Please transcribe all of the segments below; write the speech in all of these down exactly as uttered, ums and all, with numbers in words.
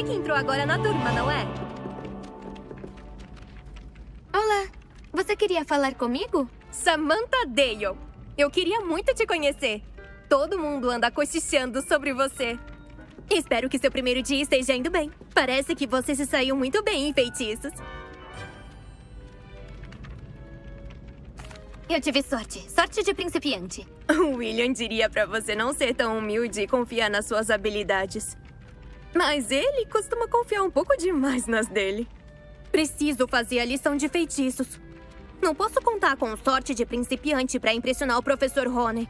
você que entrou agora na turma, não é? Olá, você queria falar comigo? Samantha Dale, eu queria muito te conhecer. Todo mundo anda cochichando sobre você. Espero que seu primeiro dia esteja indo bem. Parece que você se saiu muito bem em feitiços. Eu tive sorte. Sorte de principiante. O William diria pra você não ser tão humilde e confiar nas suas habilidades. Mas ele costuma confiar um pouco demais nas dele. Preciso fazer a lição de feitiços. Não posso contar com sorte de principiante pra impressionar o professor Rony.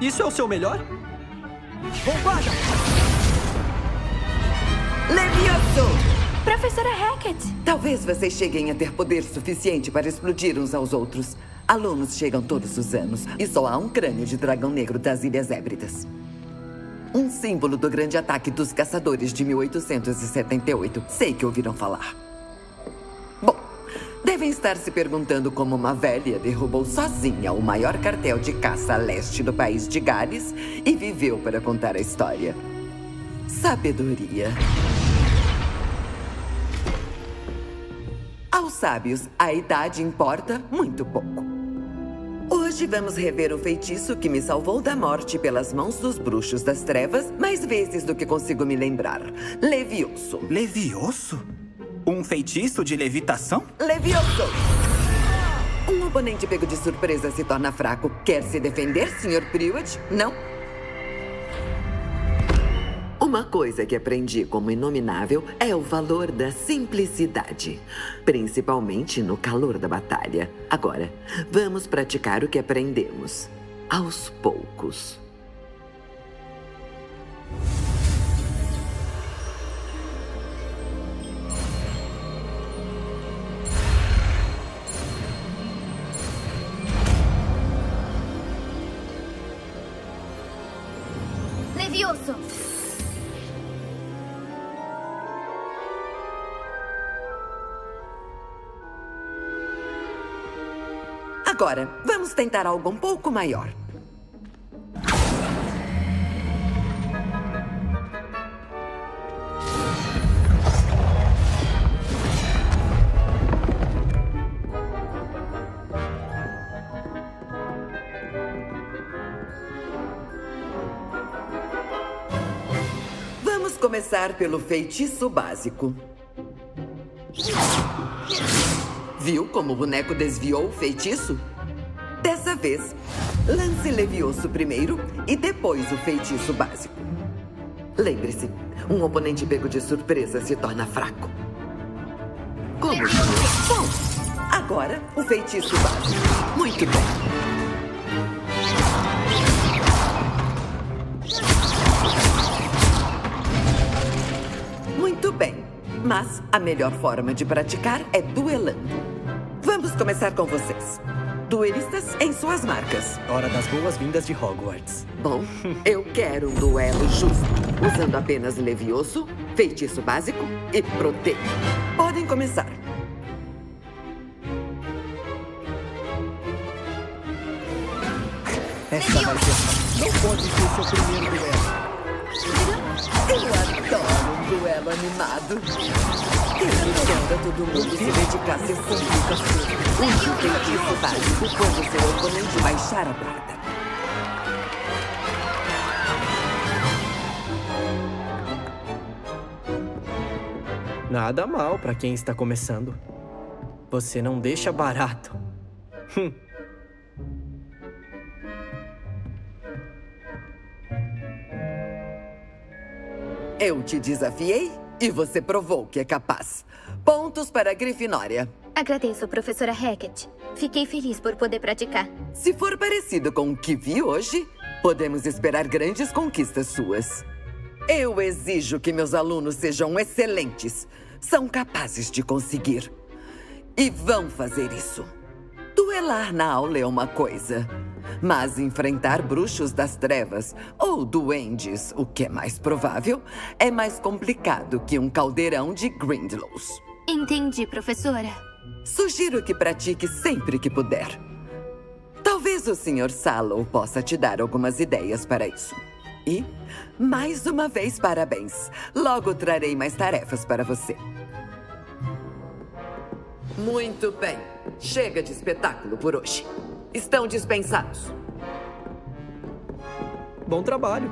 Isso é o seu melhor? Bombada! Levioso! Professora Hackett! Talvez vocês cheguem a ter poder suficiente para explodir uns aos outros. Alunos chegam todos os anos e só há um crânio de dragão negro das Ilhas Hébridas. Um símbolo do grande ataque dos caçadores de mil oitocentos e setenta e oito. Sei que ouviram falar. Devem estar se perguntando como uma velha derrubou sozinha o maior cartel de caça a leste do país de Gales e viveu para contar a história. Sabedoria. Aos sábios, a idade importa muito pouco. Hoje vamos rever o feitiço que me salvou da morte pelas mãos dos bruxos das trevas mais vezes do que consigo me lembrar. Levioso. Levioso? Um feitiço de levitação? Levioso! Um oponente pego de surpresa se torna fraco. Quer se defender, senhor Pruitt? Não? Uma coisa que aprendi como inominável é o valor da simplicidade. Principalmente no calor da batalha. Agora, vamos praticar o que aprendemos. Aos poucos. Agora, vamos tentar algo um pouco maior. Vamos começar pelo feitiço básico. Viu como o boneco desviou o feitiço? Dessa vez, lance Levioso primeiro e depois o feitiço básico. Lembre-se, um oponente pego de surpresa se torna fraco. Como? Bom, agora o feitiço básico. Muito bem. Muito bem, mas a melhor forma de praticar é duelando. Vamos começar com vocês. Duelistas em suas marcas. Hora das boas-vindas de Hogwarts. Bom, eu quero um duelo justo, usando apenas Levioso, feitiço básico e Proteico. Podem começar. Essa vai ser... Não pode ser seu primeiro duelo. Eu adoro um duelo animado. Eu adoro todo mundo se dedicar a seu público. Use o feitiço básico quando seu oponente baixar a guarda. Nada mal pra quem está começando. Você não deixa barato. Hum. Eu te desafiei e você provou que é capaz. Pontos para a Grifinória. Agradeço, professora Hackett. Fiquei feliz por poder praticar. Se for parecido com o que vi hoje, podemos esperar grandes conquistas suas. Eu exijo que meus alunos sejam excelentes. São capazes de conseguir. E vão fazer isso. Duelar na aula é uma coisa, mas enfrentar bruxos das trevas ou duendes, o que é mais provável, é mais complicado que um caldeirão de Grindlows. Entendi, professora. Sugiro que pratique sempre que puder. Talvez o senhor Sallow possa te dar algumas ideias para isso. E, mais uma vez, parabéns. Logo trarei mais tarefas para você. Muito bem. Chega de espetáculo por hoje. Estão dispensados. Bom trabalho.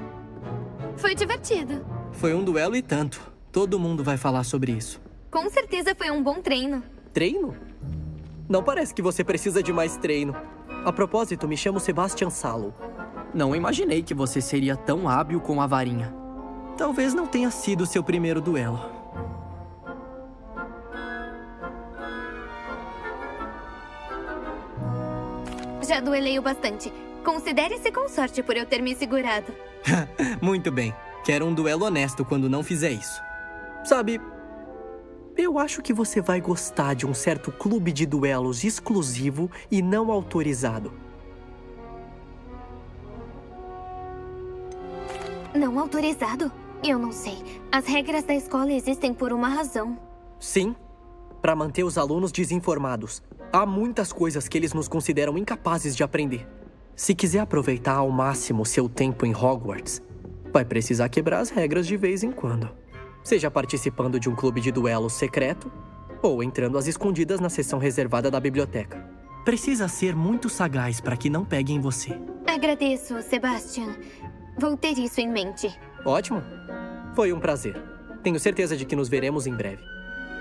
Foi divertido. Foi um duelo e tanto. Todo mundo vai falar sobre isso. Com certeza foi um bom treino. Treino? Não parece que você precisa de mais treino. A propósito, me chamo Sebastian Sallow. Não imaginei que você seria tão hábil com a varinha. Talvez não tenha sido seu primeiro duelo. Já duelei o bastante. Considere-se com sorte por eu ter me segurado. Muito bem. Quero um duelo honesto quando não fizer isso. Sabe, eu acho que você vai gostar de um certo clube de duelos exclusivo e não autorizado. Não autorizado? Eu não sei. As regras da escola existem por uma razão. Sim, para manter os alunos desinformados. Há muitas coisas que eles nos consideram incapazes de aprender. Se quiser aproveitar ao máximo seu tempo em Hogwarts, vai precisar quebrar as regras de vez em quando. Seja participando de um clube de duelos secreto ou entrando às escondidas na seção reservada da biblioteca. Precisa ser muito sagaz para que não peguem você. Agradeço, Sebastian. Vou ter isso em mente. Ótimo. Foi um prazer. Tenho certeza de que nos veremos em breve.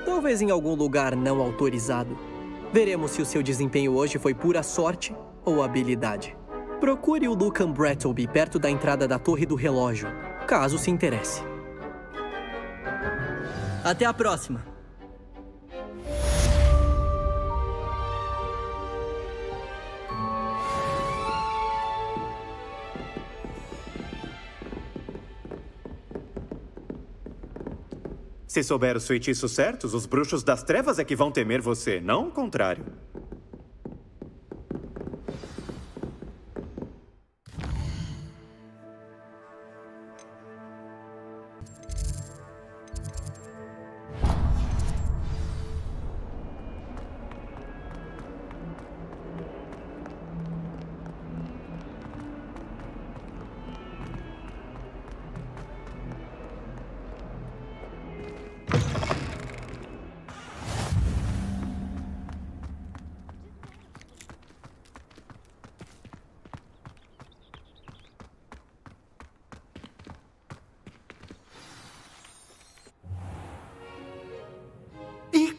Talvez em algum lugar não autorizado. Veremos se o seu desempenho hoje foi pura sorte ou habilidade. Procure o Lucan Brethelby perto da entrada da Torre do Relógio, caso se interesse. Até a próxima! Se souber os feitiços certos, os bruxos das trevas é que vão temer você, não o contrário.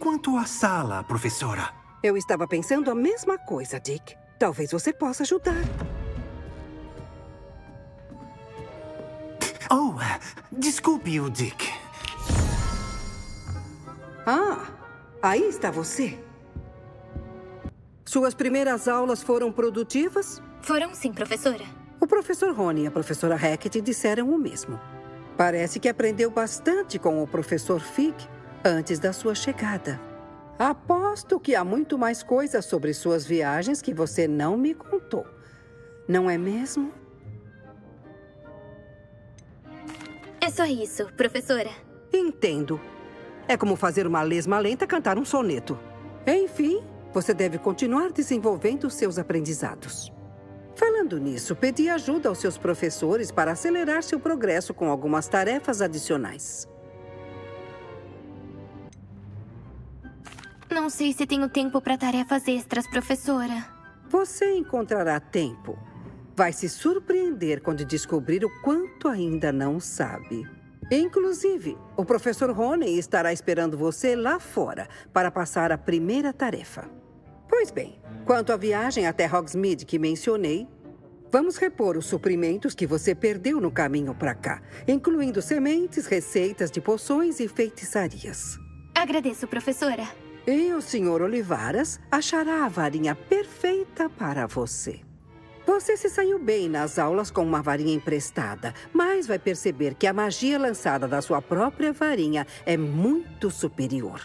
Quanto à sala, professora? Eu estava pensando a mesma coisa, Dick. Talvez você possa ajudar. Oh, desculpe o Dick. Ah, aí está você. Suas primeiras aulas foram produtivas? Foram sim, professora. O professor Rony e a professora Hackett disseram o mesmo. Parece que aprendeu bastante com o professor Fig antes da sua chegada. Aposto que há muito mais coisas sobre suas viagens que você não me contou. Não é mesmo? É só isso, professora. Entendo. É como fazer uma lesma lenta cantar um soneto. Enfim, você deve continuar desenvolvendo seus aprendizados. Falando nisso, pedi ajuda aos seus professores para acelerar seu progresso com algumas tarefas adicionais. Não sei se tenho tempo para tarefas extras, professora. Você encontrará tempo. Vai se surpreender quando descobrir o quanto ainda não sabe. Inclusive, o professor Rony estará esperando você lá fora para passar a primeira tarefa. Pois bem, quanto à viagem até Hogsmeade que mencionei, vamos repor os suprimentos que você perdeu no caminho para cá, incluindo sementes, receitas de poções e feitiçarias. Agradeço, professora. E o senhor Olivaras achará a varinha perfeita para você. Você se saiu bem nas aulas com uma varinha emprestada, mas vai perceber que a magia lançada da sua própria varinha é muito superior.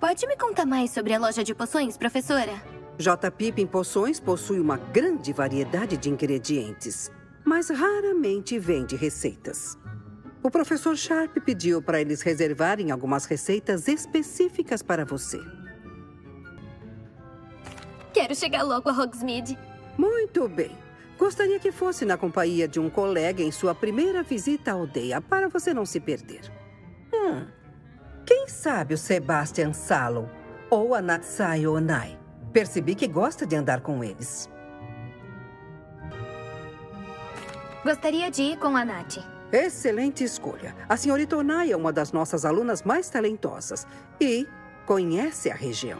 Pode me contar mais sobre a loja de poções, professora? J. Pippin Poções possui uma grande variedade de ingredientes, mas raramente vende receitas. O professor Sharp pediu para eles reservarem algumas receitas específicas para você. Quero chegar logo a Hogsmeade. Muito bem. Gostaria que fosse na companhia de um colega em sua primeira visita à aldeia, para você não se perder. Hum, quem sabe o Sebastian Sallow ou a Natsai Onai. Percebi que gosta de andar com eles. Gostaria de ir com a Nath. Excelente escolha. A senhorita Onai é uma das nossas alunas mais talentosas e conhece a região.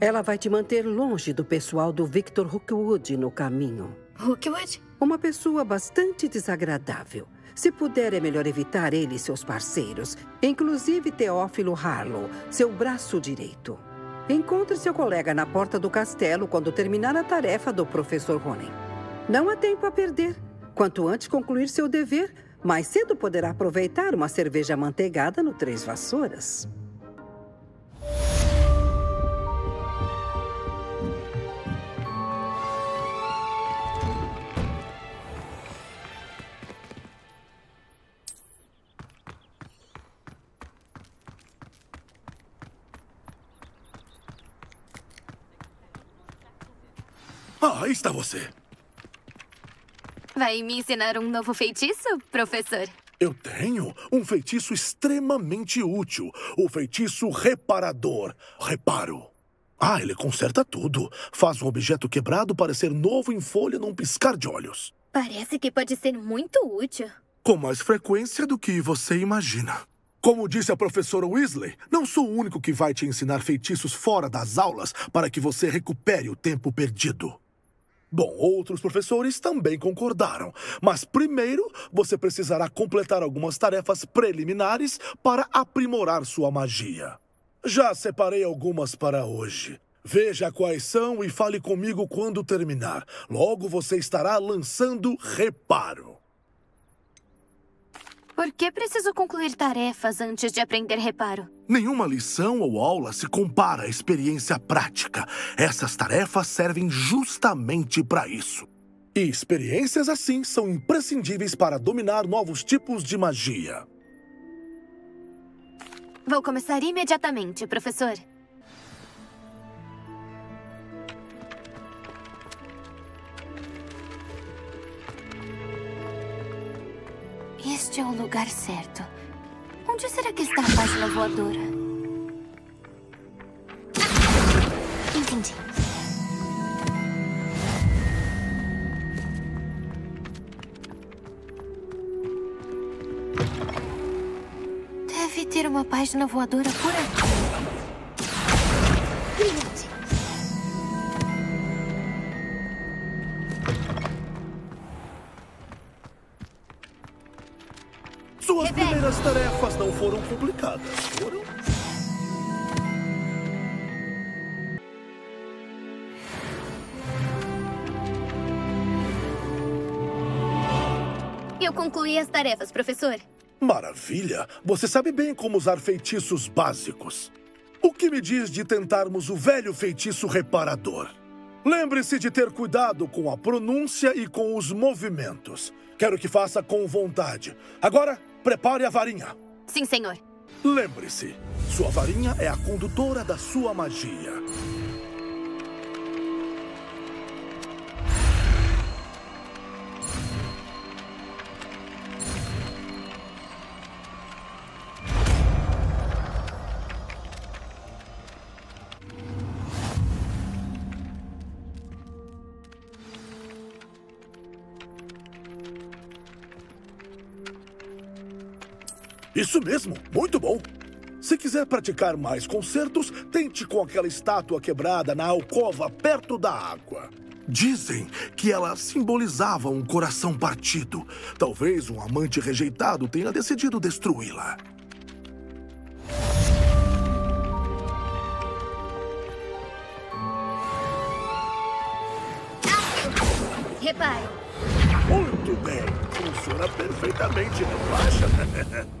Ela vai te manter longe do pessoal do Victor Rookwood no caminho. Rookwood? Uma pessoa bastante desagradável. Se puder, é melhor evitar ele e seus parceiros, inclusive Teófilo Harlow, seu braço direito. Encontre seu colega na porta do castelo quando terminar a tarefa do professor Rony. Não há tempo a perder. Quanto antes concluir seu dever, mais cedo poderá aproveitar uma cerveja amanteigada no Três Vassouras. Ah, aí está você. Vai me ensinar um novo feitiço, professor? Eu tenho um feitiço extremamente útil. O feitiço reparador. Reparo. Ah, ele conserta tudo. Faz um objeto quebrado parecer novo em folha num piscar de olhos. Parece que pode ser muito útil. Com mais frequência do que você imagina. Como disse a professora Weasley, não sou o único que vai te ensinar feitiços fora das aulas para que você recupere o tempo perdido. Bom, outros professores também concordaram, mas primeiro você precisará completar algumas tarefas preliminares para aprimorar sua magia. Já separei algumas para hoje. Veja quais são e fale comigo quando terminar. Logo você estará lançando reparo. Por que preciso concluir tarefas antes de aprender reparo? Nenhuma lição ou aula se compara à experiência prática. Essas tarefas servem justamente para isso. E experiências assim são imprescindíveis para dominar novos tipos de magia. Vou começar imediatamente, professor. Este é o lugar certo. Onde será que está a página voadora? Entendi. Deve ter uma página voadora por aqui. Brilhante. Suas Revelio. Primeiras tarefas não foram complicadas, foram? Eu concluí as tarefas, professor. Maravilha! Você sabe bem como usar feitiços básicos. O que me diz de tentarmos o velho feitiço reparador? Lembre-se de ter cuidado com a pronúncia e com os movimentos. Quero que faça com vontade. Agora... prepare a varinha. Sim, senhor. Lembre-se, sua varinha é a condutora da sua magia. Isso mesmo, muito bom. Se quiser praticar mais concertos, tente com aquela estátua quebrada na alcova perto da água. Dizem que ela simbolizava um coração partido. Talvez um amante rejeitado tenha decidido destruí-la. Ah, repare. Muito bem. Funciona perfeitamente, não acha?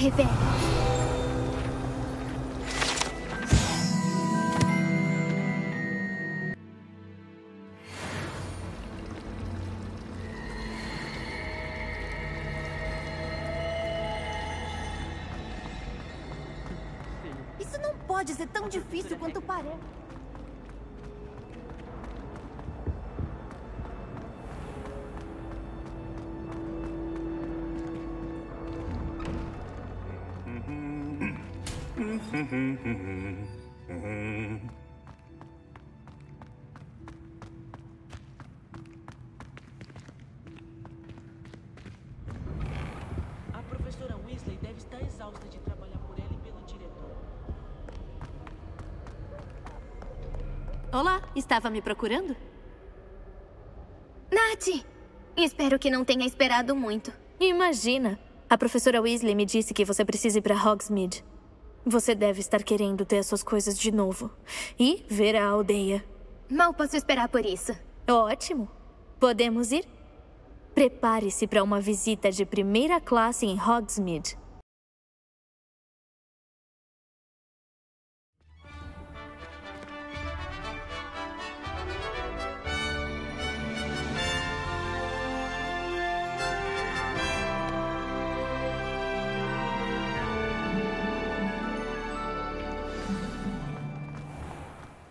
Revelio. Isso não pode ser tão difícil quanto parece. A professora Weasley deve estar exausta de trabalhar por ela e pelo diretor. Olá, estava me procurando? Nath! Espero que não tenha esperado muito. Imagina! A professora Weasley me disse que você precisa ir para Hogsmeade. Você deve estar querendo ter as suas coisas de novo e ver a aldeia. Mal posso esperar por isso. Ótimo. Podemos ir? Prepare-se para uma visita de primeira classe em Hogsmeade.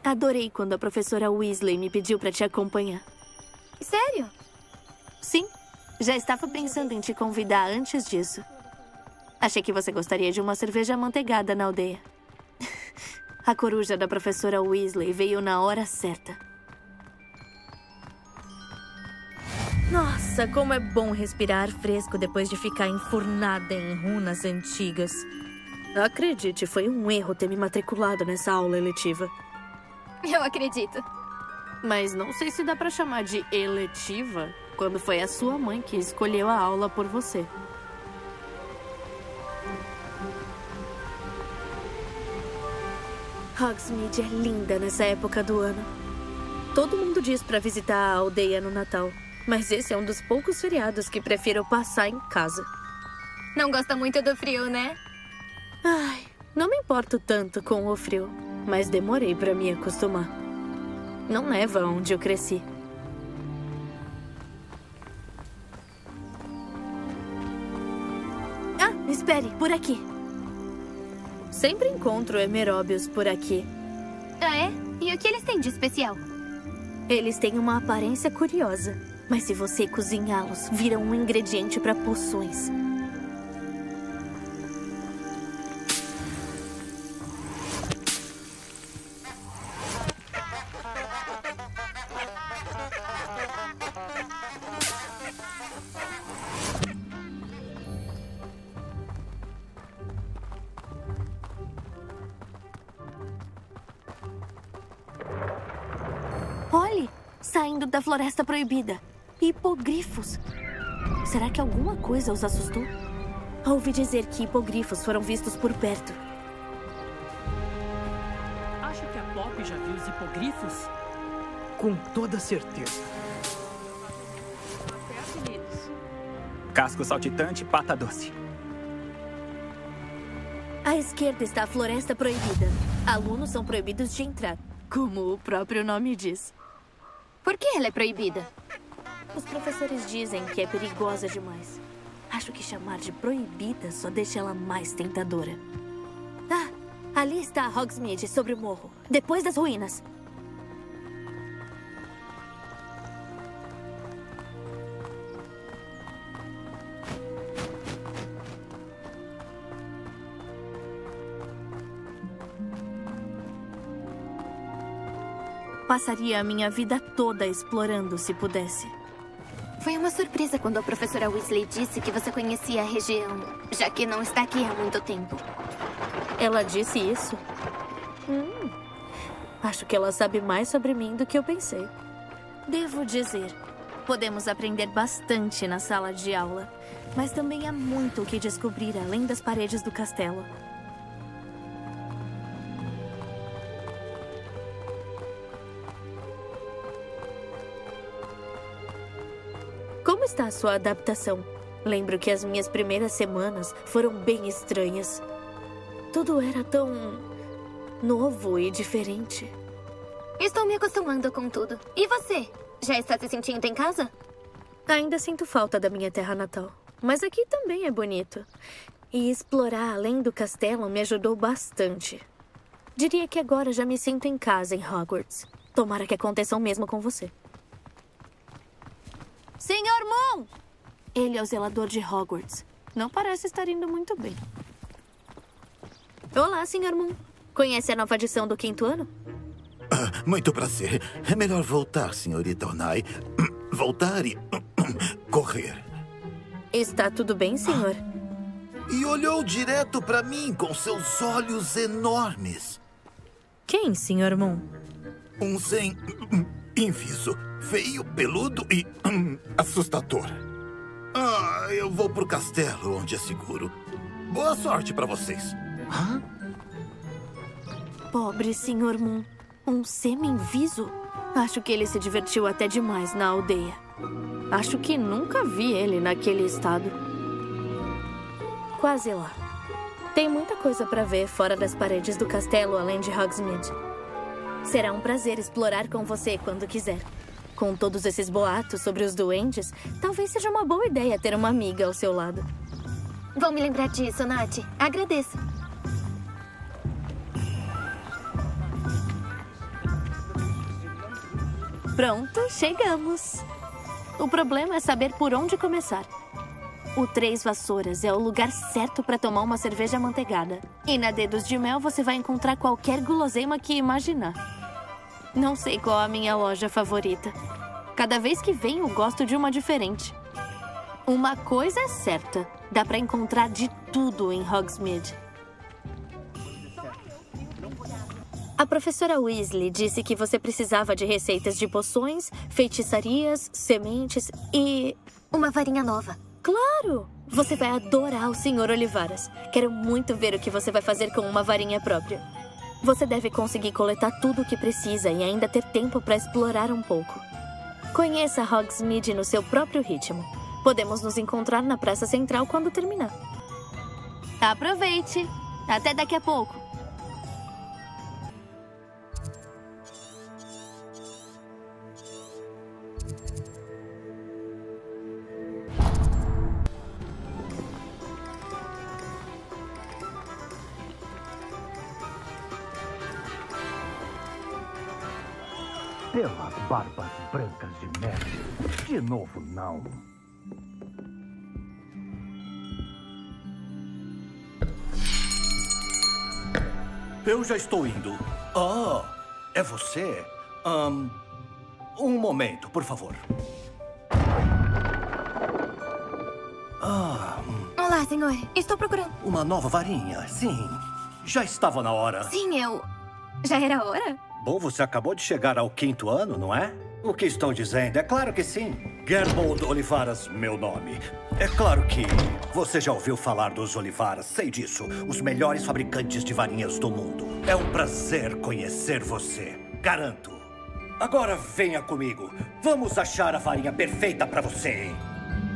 Adorei quando a professora Weasley me pediu para te acompanhar. Sério? Sim. Já estava pensando em te convidar antes disso. Achei que você gostaria de uma cerveja amanteigada na aldeia. A coruja da professora Weasley veio na hora certa. Nossa, como é bom respirar fresco depois de ficar enfurnada em runas antigas. Acredite, foi um erro ter me matriculado nessa aula eletiva. Eu acredito. Mas não sei se dá pra chamar de eletiva quando foi a sua mãe que escolheu a aula por você. Hogsmeade é linda nessa época do ano. Todo mundo diz pra visitar a aldeia no Natal, mas esse é um dos poucos feriados que prefiro passar em casa. Não gosta muito do frio, né? Ai, não me importo tanto com o frio. Mas demorei para me acostumar. Não neva onde eu cresci. Ah, espere, por aqui. Sempre encontro Emeróbios por aqui. Ah, é? E o que eles têm de especial? Eles têm uma aparência curiosa. Mas se você cozinhá-los, viram um ingrediente para poções. Da Floresta Proibida. Hipogrifos. Será que alguma coisa os assustou? Ouvi dizer que hipogrifos foram vistos por perto. Acho que a Pop já viu os hipogrifos? Com toda certeza. Casco saltitante, pata doce. À esquerda está a Floresta Proibida. Alunos são proibidos de entrar, como o próprio nome diz. Por que ela é proibida? Os professores dizem que é perigosa demais. Acho que chamar de proibida só deixa ela mais tentadora. Ah, ali está a Hogsmeade, sobre o morro, depois das ruínas. Passaria a minha vida toda explorando, se pudesse. Foi uma surpresa quando a professora Weasley disse que você conhecia a região, já que não está aqui há muito tempo. Ela disse isso? Hum, acho que ela sabe mais sobre mim do que eu pensei. Devo dizer, podemos aprender bastante na sala de aula, mas também há muito o que descobrir além das paredes do castelo. Como está a sua adaptação? Lembro que as minhas primeiras semanas foram bem estranhas. Tudo era tão novo e diferente. Estou me acostumando com tudo. E você? Já está se sentindo em casa? Ainda sinto falta da minha terra natal. Mas aqui também é bonito. E explorar além do castelo me ajudou bastante. Diria que agora já me sinto em casa em Hogwarts. Tomara que aconteça o mesmo com você. Senhor Moon! Ele é o zelador de Hogwarts. Não parece estar indo muito bem. Olá, Senhor Moon. Conhece a nova edição do quinto ano? Ah, muito prazer. É melhor voltar, Senhorita Onai. Voltar e... correr. Está tudo bem, senhor? E olhou direto para mim com seus olhos enormes. Quem, Senhor Moon? Um semi-inviso. Feio, peludo e hum, assustador. Ah, eu vou pro castelo, onde é seguro. Boa sorte pra vocês. Hã? Pobre Senhor Moon. Um semi-inviso? Acho que ele se divertiu até demais na aldeia. Acho que nunca vi ele naquele estado. Quase lá. Tem muita coisa pra ver fora das paredes do castelo, além de Hogsmeade. Será um prazer explorar com você quando quiser. Com todos esses boatos sobre os duendes, talvez seja uma boa ideia ter uma amiga ao seu lado. Vou me lembrar disso, Nath. Agradeço. Pronto, chegamos. O problema é saber por onde começar. O Três Vassouras é o lugar certo para tomar uma cerveja amanteigada. E na Dedos de Mel você vai encontrar qualquer guloseima que imaginar. Não sei qual a minha loja favorita. Cada vez que venho, eu gosto de uma diferente. Uma coisa é certa. Dá pra encontrar de tudo em Hogsmeade. A professora Weasley disse que você precisava de receitas de poções, feitiçarias, sementes e... uma varinha nova. Claro! Você vai adorar o senhor Olivaras. Quero muito ver o que você vai fazer com uma varinha própria. Você deve conseguir coletar tudo o que precisa e ainda ter tempo para explorar um pouco. Conheça Hogsmeade no seu próprio ritmo. Podemos nos encontrar na Praça Central quando terminar. Aproveite! Até daqui a pouco! Pelas barbas brancas de neve, de novo não. Eu já estou indo. Ah, é você? Um, um momento, por favor. Ah, olá, senhor. Estou procurando... uma nova varinha, sim. Já estava na hora. Sim, eu... já era a hora? Bom, você acabou de chegar ao quinto ano, não é? O que estão dizendo? É claro que sim. Gerbold Olivaras, meu nome. É claro que você já ouviu falar dos Olivaras, sei disso. Os melhores fabricantes de varinhas do mundo. É um prazer conhecer você, garanto. Agora venha comigo. Vamos achar a varinha perfeita pra você.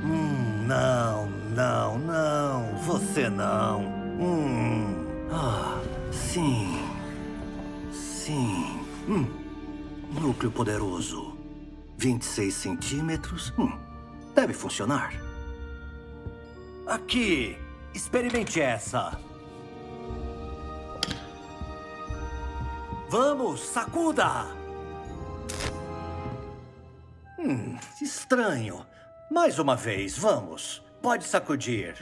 Hum, não, não, não. Você não. Hum, ah, sim. Sim. Hum. Núcleo poderoso. vinte e seis centímetros. Hum, deve funcionar. Aqui, experimente essa. Vamos, sacuda! Hum, estranho. Mais uma vez, vamos. Pode sacudir.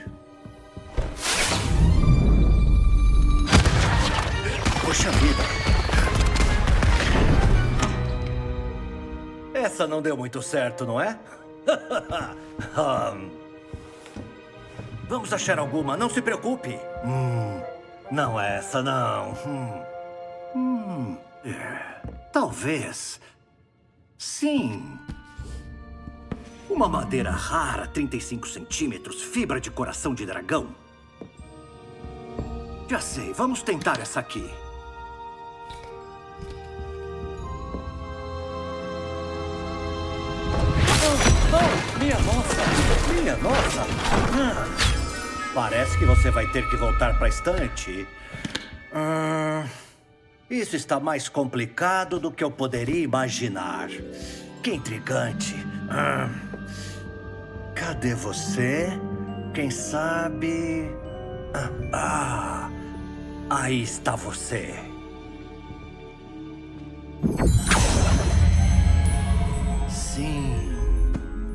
Poxa vida. Essa não deu muito certo, não é? um... Vamos achar alguma, não se preocupe. Hum, não é essa, não. Hum. Hum, é, talvez. Sim. Uma madeira rara, trinta e cinco centímetros, fibra de coração de dragão. Já sei, vamos tentar essa aqui. Oh, oh, minha nossa! Minha nossa! Ah, parece que você vai ter que voltar para a estante. Hum... Isso está mais complicado do que eu poderia imaginar. Que intrigante. Ah, cadê você? Quem sabe... Ah, ah, aí está você. Sim,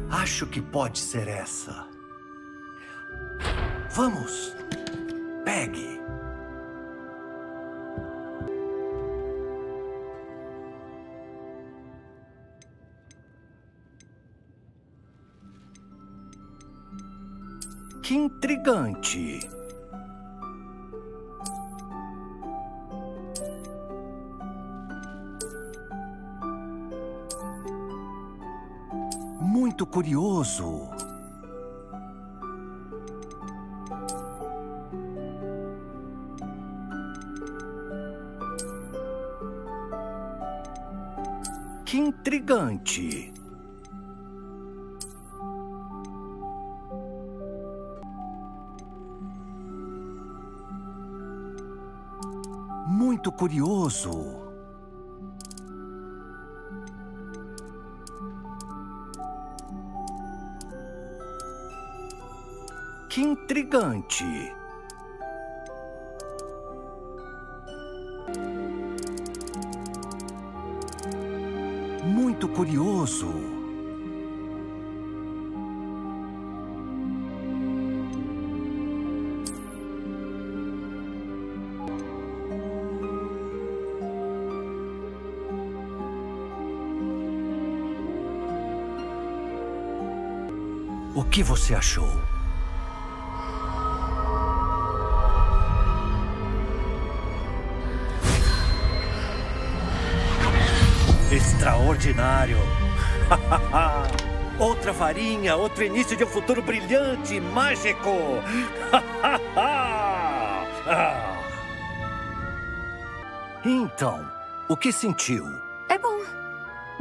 acho que pode ser essa. Vamos, pegue. Que intrigante! Muito curioso! Que intrigante! Muito curioso. Que intrigante. Muito curioso. O que você achou? Extraordinário! Outra varinha, outro início de um futuro brilhante e mágico! Então, o que sentiu? É bom.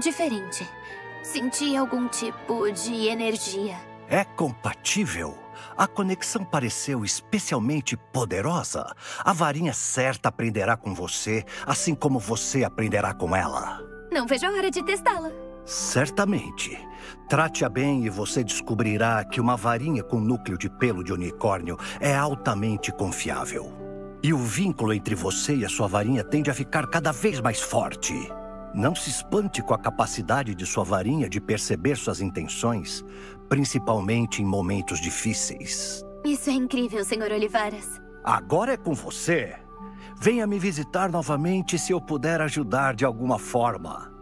Diferente. Senti algum tipo de energia. É compatível. A conexão pareceu especialmente poderosa. A varinha certa aprenderá com você, assim como você aprenderá com ela. Não vejo a hora de testá-la. Certamente. Trate-a bem e você descobrirá que uma varinha com núcleo de pelo de unicórnio é altamente confiável. E o vínculo entre você e a sua varinha tende a ficar cada vez mais forte. Não se espante com a capacidade de sua varinha de perceber suas intenções, principalmente em momentos difíceis. Isso é incrível, senhor Olivaras. Agora é com você. Venha me visitar novamente se eu puder ajudar de alguma forma.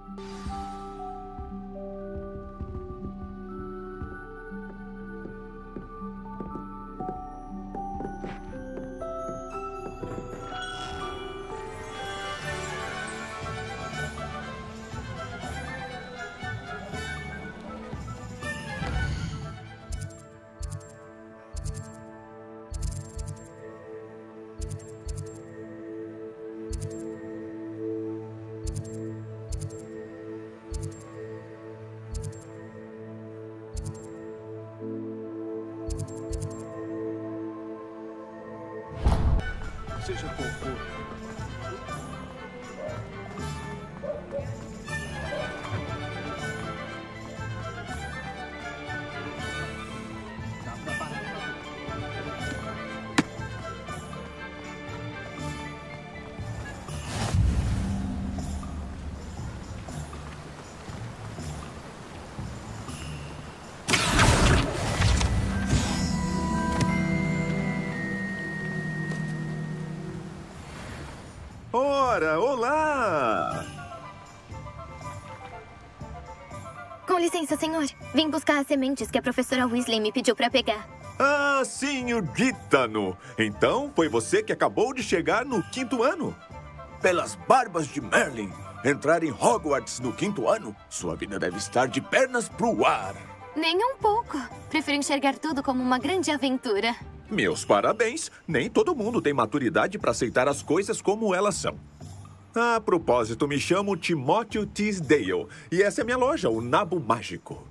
Senhora, olá! Com licença, senhor. Vim buscar as sementes que a professora Weasley me pediu para pegar. Ah, sim, o Ditano. Então, foi você que acabou de chegar no quinto ano? Pelas barbas de Merlin, entrar em Hogwarts no quinto ano, sua vida deve estar de pernas pro ar. Nem um pouco. Prefiro enxergar tudo como uma grande aventura. Meus parabéns. Nem todo mundo tem maturidade para aceitar as coisas como elas são. A propósito, me chamo Timóteo Teasdale e essa é minha loja, o Nabo Mágico.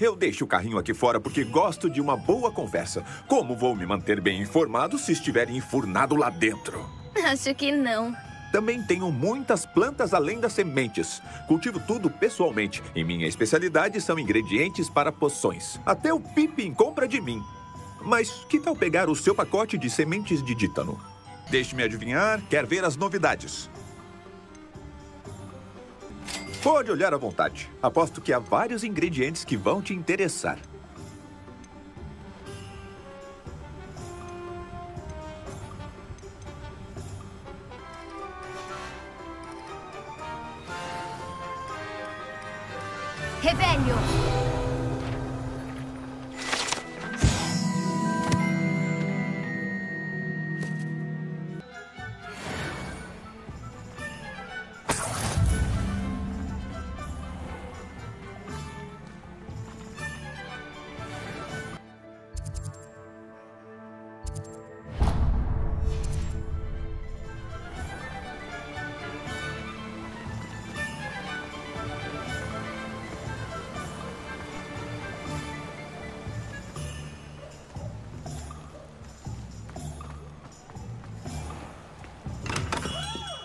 Eu deixo o carrinho aqui fora porque gosto de uma boa conversa. Como vou me manter bem informado se estiver enfurnado lá dentro? Acho que não. Também tenho muitas plantas além das sementes. Cultivo tudo pessoalmente e minha especialidade são ingredientes para poções. Até o Pippin compra de mim. Mas que tal pegar o seu pacote de sementes de Ditano? Deixe-me adivinhar, quer ver as novidades. Pode olhar à vontade. Aposto que há vários ingredientes que vão te interessar. Revelio.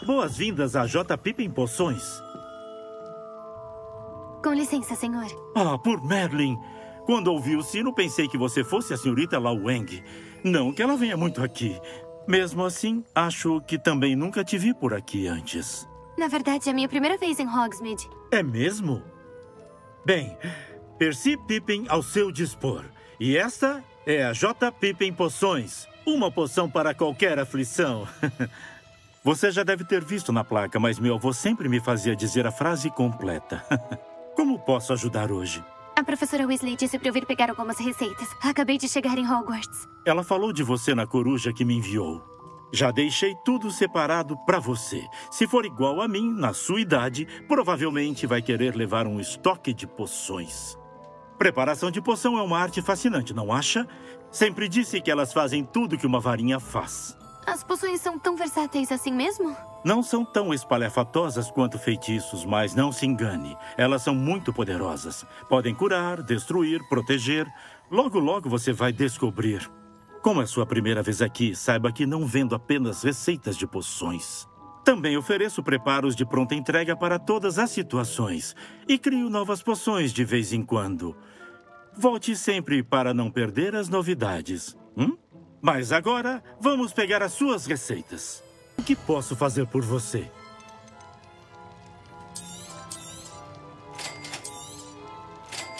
Boas-vindas a J. Pippin Poções. Com licença, senhor. Ah, por Merlin. Quando ouvi o sino, pensei que você fosse a senhorita Lawang. Não que ela venha muito aqui. Mesmo assim, acho que também nunca te vi por aqui antes. Na verdade, é a minha primeira vez em Hogsmeade. É mesmo? Bem, Percy Pippin ao seu dispor. E esta é a J. Pippin Poções. Uma poção para qualquer aflição. Você já deve ter visto na placa, mas meu avô sempre me fazia dizer a frase completa. Como posso ajudar hoje? A professora Weasley disse para eu vir pegar algumas receitas. Acabei de chegar em Hogwarts. Ela falou de você na coruja que me enviou. Já deixei tudo separado para você. Se for igual a mim, na sua idade, provavelmente vai querer levar um estoque de poções. Preparação de poção é uma arte fascinante, não acha? Sempre disse que elas fazem tudo que uma varinha faz. As poções são tão versáteis assim mesmo? Não são tão espalhafatosas quanto feitiços, mas não se engane. Elas são muito poderosas. Podem curar, destruir, proteger. Logo, logo você vai descobrir. Como é sua primeira vez aqui, saiba que não vendo apenas receitas de poções. Também ofereço preparos de pronta entrega para todas as situações. E crio novas poções de vez em quando. Volte sempre para não perder as novidades. Hum? Mas agora, vamos pegar as suas receitas. O que posso fazer por você?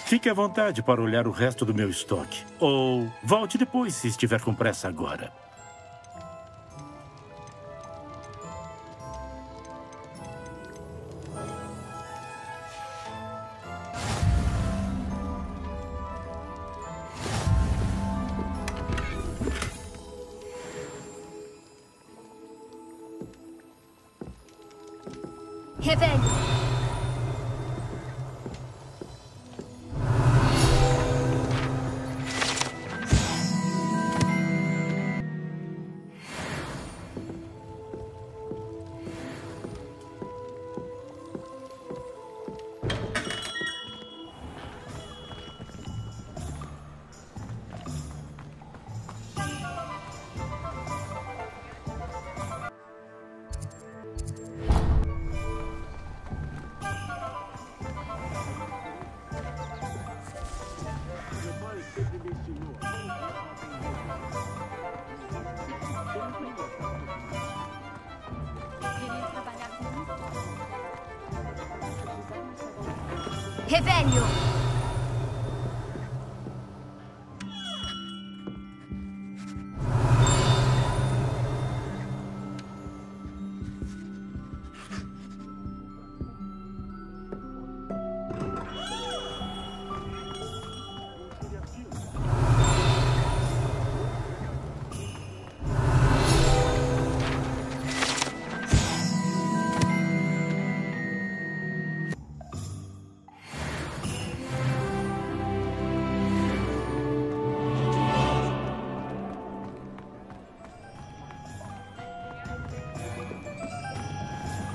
Fique à vontade para olhar o resto do meu estoque. Ou volte depois se estiver com pressa agora. Revelio.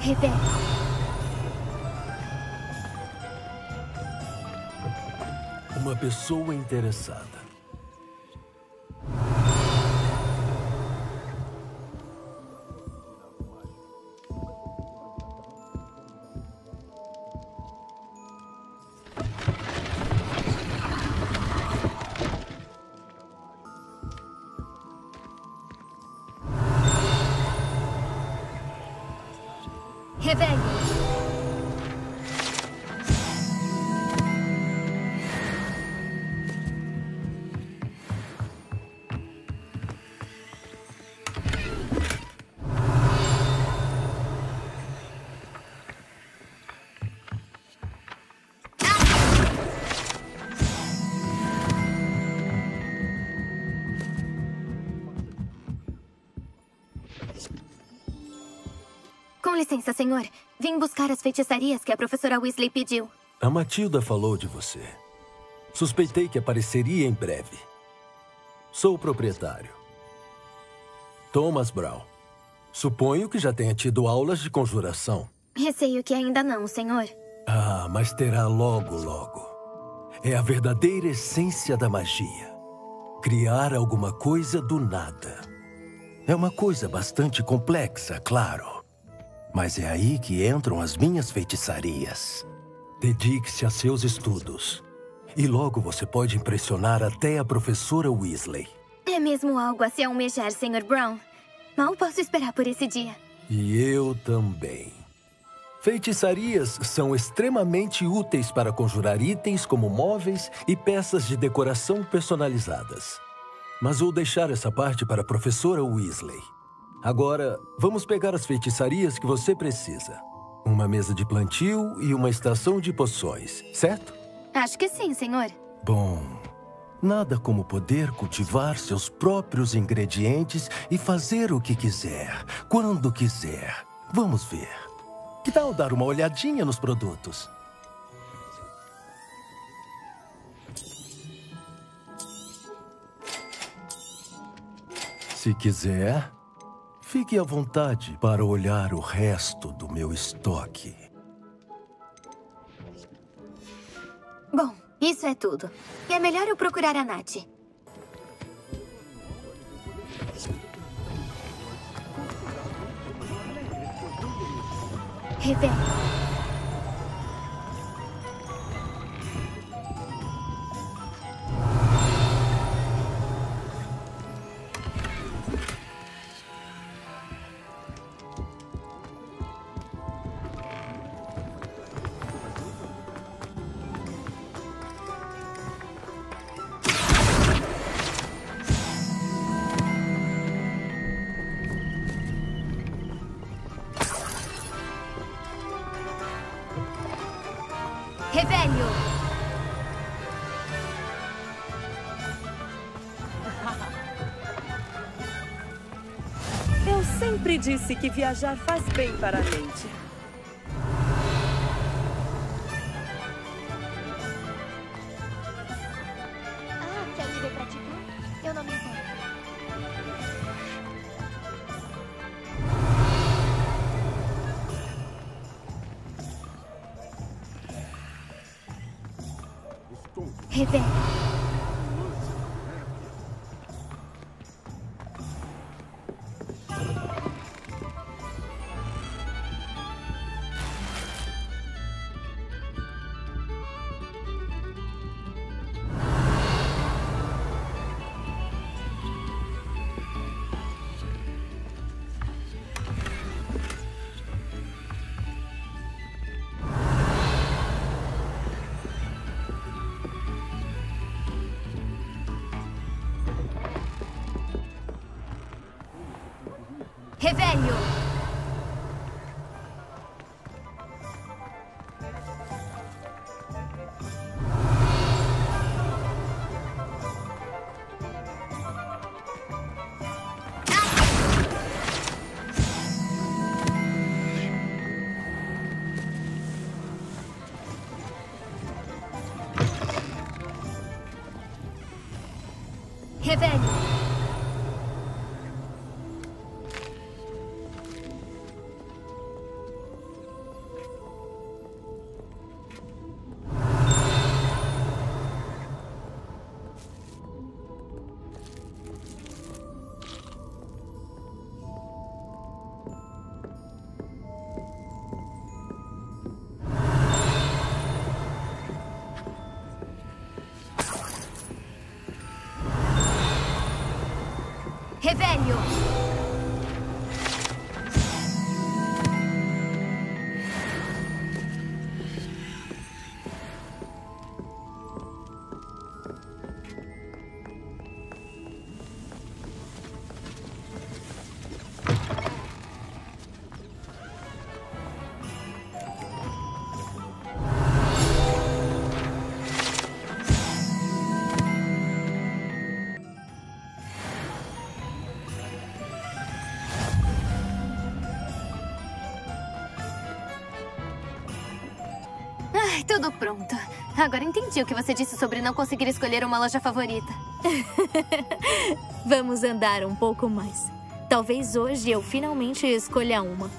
Revelio. Uma pessoa interessada. Com licença, senhor. Vim buscar as feitiçarias que a professora Weasley pediu. A Matilda falou de você. Suspeitei que apareceria em breve. Sou o proprietário. Thomas Brown. Suponho que já tenha tido aulas de conjuração. Receio que ainda não, senhor. Ah, mas terá logo, logo. É a verdadeira essência da magia. Criar alguma coisa do nada. É uma coisa bastante complexa, claro. Mas é aí que entram as minhas feitiçarias. Dedique-se a seus estudos. E logo você pode impressionar até a professora Weasley. É mesmo algo a se almejar, senhor Brown. Mal posso esperar por esse dia. E eu também. Feitiçarias são extremamente úteis para conjurar itens como móveis e peças de decoração personalizadas. Mas vou deixar essa parte para a professora Weasley. Agora, vamos pegar as feitiçarias que você precisa. Uma mesa de plantio e uma estação de poções, certo? Acho que sim, senhor. Bom, nada como poder cultivar seus próprios ingredientes e fazer o que quiser, quando quiser. Vamos ver. Que tal dar uma olhadinha nos produtos? Se quiser... Fique à vontade para olhar o resto do meu estoque. Bom, isso é tudo. É melhor eu procurar a Nath. Revelio. Disse que viajar faz bem para a mente. Ah, quer viver pra ti? Eu não me entendo. Revelio. Revelio! Tudo pronto. Agora entendi o que você disse sobre não conseguir escolher uma loja favorita. Vamos andar um pouco mais. Talvez hoje eu finalmente escolha uma.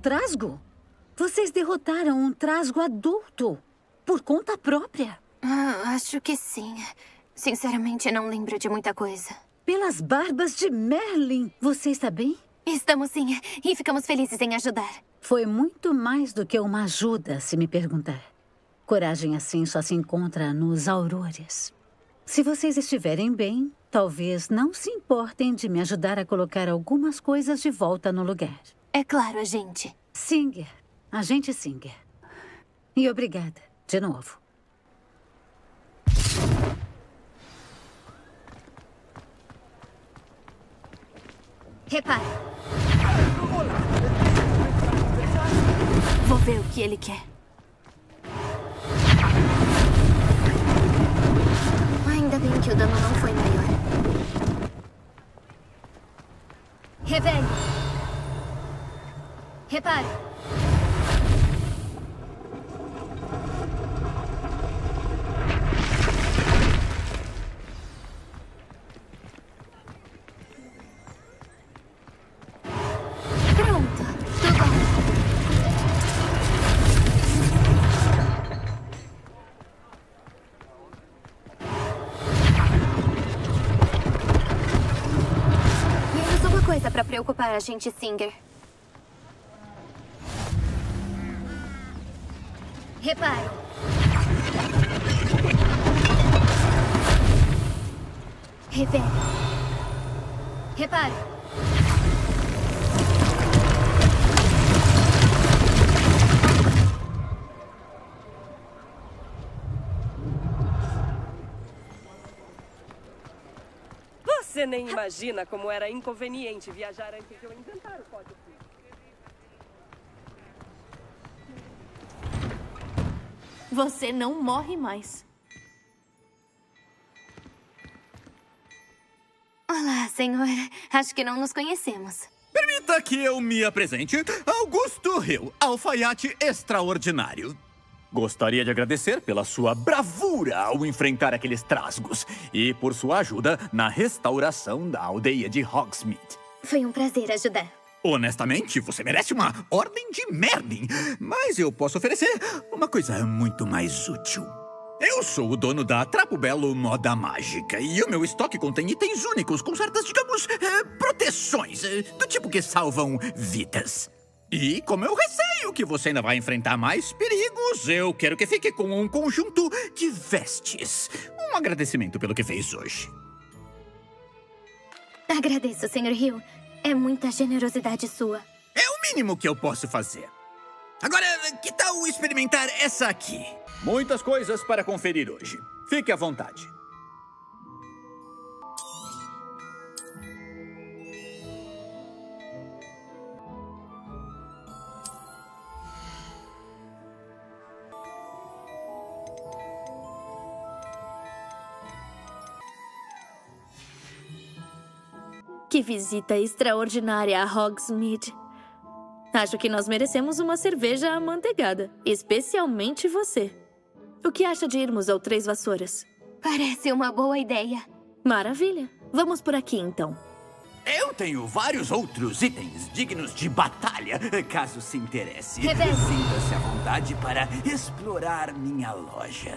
Trasgo? Vocês derrotaram um trasgo adulto, por conta própria? Ah, acho que sim. Sinceramente, não lembro de muita coisa. Pelas barbas de Merlin, você está bem? Estamos sim, e ficamos felizes em ajudar. Foi muito mais do que uma ajuda, se me perguntar. Coragem assim só se encontra nos aurores. Se vocês estiverem bem, talvez não se importem de me ajudar a colocar algumas coisas de volta no lugar. É claro, agente. Singer. Agente Singer. E obrigada, de novo. Repara. Vou ver o que ele quer. Ainda bem que o dano não foi maior. Revele. Repare. Pronto. Tudo bom. Menos uma coisa para preocupar a gente, Singer. Reparo. Revele. Reparo. Você nem imagina como era inconveniente viajar antes de eu inventar o código. Você não morre mais. Olá, senhora. Acho que não nos conhecemos. Permita que eu me apresente. Augusto Hill, alfaiate extraordinário. Gostaria de agradecer pela sua bravura ao enfrentar aqueles trasgos e por sua ajuda na restauração da aldeia de Hogsmeade. Foi um prazer ajudar. Honestamente, você merece uma ordem de Merlin, mas eu posso oferecer uma coisa muito mais útil. Eu sou o dono da Trapo Belo Moda Mágica e o meu estoque contém itens únicos com certas, digamos, eh, proteções, eh, do tipo que salvam vidas. E como eu receio que você ainda vai enfrentar mais perigos, eu quero que fique com um conjunto de vestes. Um agradecimento pelo que fez hoje. Agradeço, senhor Hill. É muita generosidade sua. É o mínimo que eu posso fazer. Agora, que tal experimentar essa aqui? Muitas coisas para conferir hoje. Fique à vontade. Que visita extraordinária a Hogsmeade. Acho que nós merecemos uma cerveja amanteigada, especialmente você. O que acha de irmos ao Três Vassouras? Parece uma boa ideia. Maravilha. Vamos por aqui, então. Eu tenho vários outros itens dignos de batalha, caso se interesse. Sinta-se à vontade para explorar minha loja.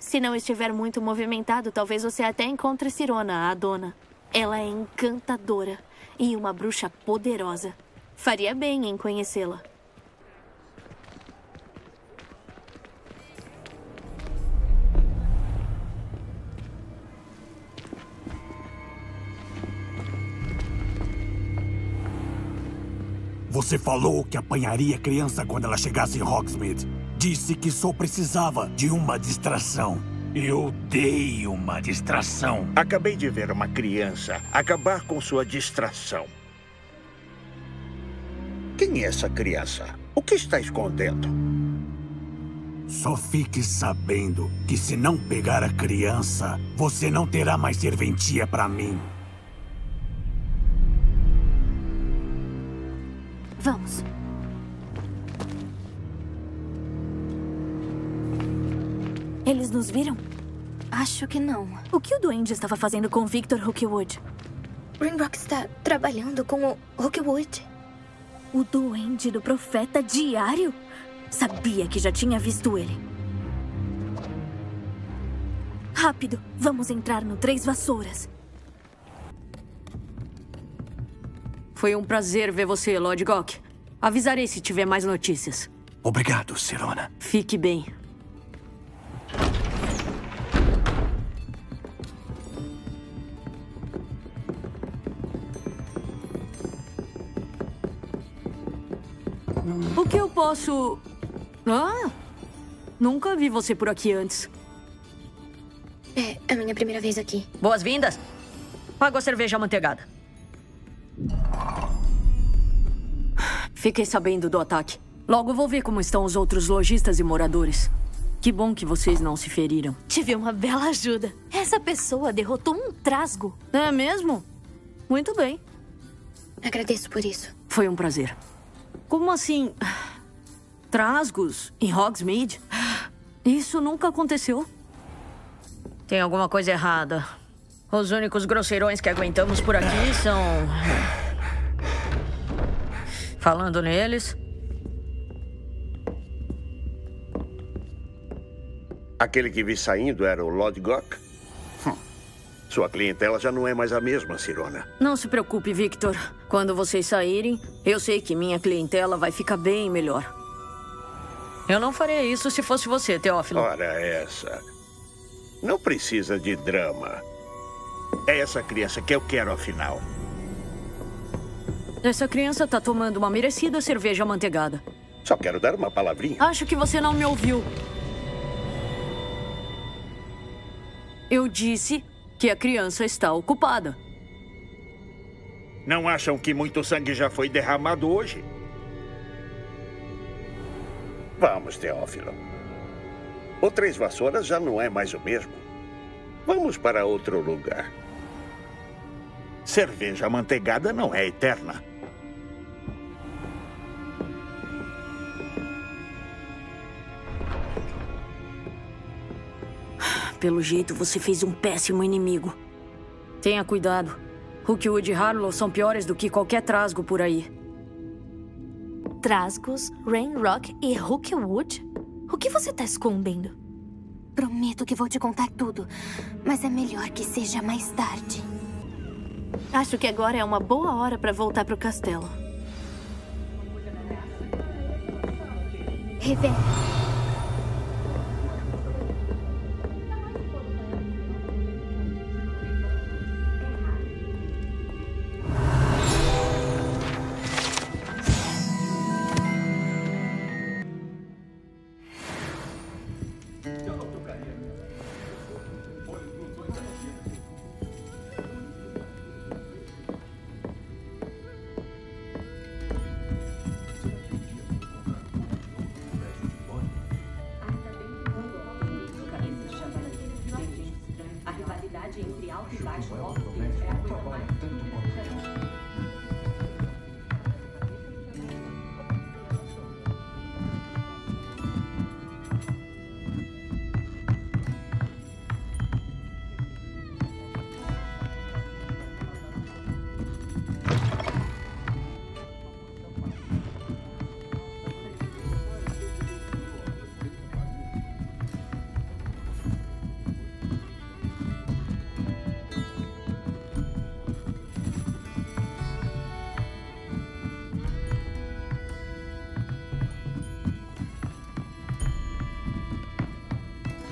Se não estiver muito movimentado, talvez você até encontre Sirona, a dona. Ela é encantadora e uma bruxa poderosa. Faria bem em conhecê-la. Você falou que apanharia criança quando ela chegasse em Hogsmeade. Disse que só precisava de uma distração. Eu dei uma distração. Acabei de ver uma criança acabar com sua distração. Quem é essa criança? O que está escondendo? Só fique sabendo que se não pegar a criança, você não terá mais serventia para mim. Vamos. Eles nos viram? Acho que não. O que o duende estava fazendo com Victor Rookwood? Grimrock está trabalhando com o Rookwood. O duende do profeta diário? Sabia que já tinha visto ele. Rápido, vamos entrar no Três Vassouras. Foi um prazer ver você, Lord Gok. Avisarei se tiver mais notícias. Obrigado, Sirona. Fique bem. O que eu posso... Ah! Nunca vi você por aqui antes. É a minha primeira vez aqui. Boas-vindas! Pago a cerveja amanteigada. Fiquei sabendo do ataque. Logo vou ver como estão os outros lojistas e moradores. Que bom que vocês não se feriram. Tive uma bela ajuda. Essa pessoa derrotou um trasgo. É mesmo? Muito bem. Agradeço por isso. Foi um prazer. Como assim? Trasgos em Hogsmeade? Isso nunca aconteceu. Tem alguma coisa errada. Os únicos grosseirões que aguentamos por aqui são... Falando neles... Aquele que vi saindo era o Lord Gok? Hum. Sua clientela já não é mais a mesma, Sirona. Não se preocupe, Victor. Quando vocês saírem, eu sei que minha clientela vai ficar bem melhor. Eu não faria isso se fosse você, Teófilo. Ora essa. Não precisa de drama. É essa criança que eu quero, afinal. Essa criança tá tomando uma merecida cerveja amanteigada. Só quero dar uma palavrinha. Acho que você não me ouviu. Eu disse que a criança está ocupada. Não acham que muito sangue já foi derramado hoje? Vamos, Teófilo. O Três Vassouras já não é mais o mesmo. Vamos para outro lugar. Cerveja amanteigada não é eterna. Pelo jeito, você fez um péssimo inimigo. Tenha cuidado. Rookwood e Harlow são piores do que qualquer trasgo por aí. Trasgos, Rainrock e Rookwood? O que você tá escondendo? Prometo que vou te contar tudo, mas é melhor que seja mais tarde. Acho que agora é uma boa hora para voltar pro castelo. Revelio.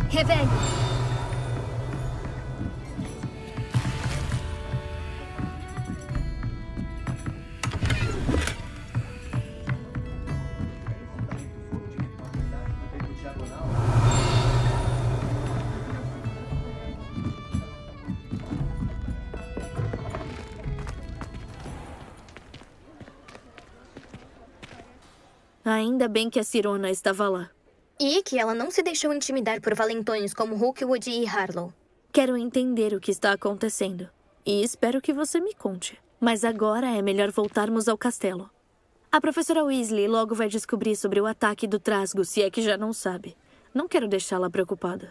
Revelio. Ainda bem que a Sirona estava lá. E que ela não se deixou intimidar por valentões como Rookwood e Harlow. Quero entender o que está acontecendo. E espero que você me conte. Mas agora é melhor voltarmos ao castelo. A professora Weasley logo vai descobrir sobre o ataque do trasgo, se é que já não sabe. Não quero deixá-la preocupada.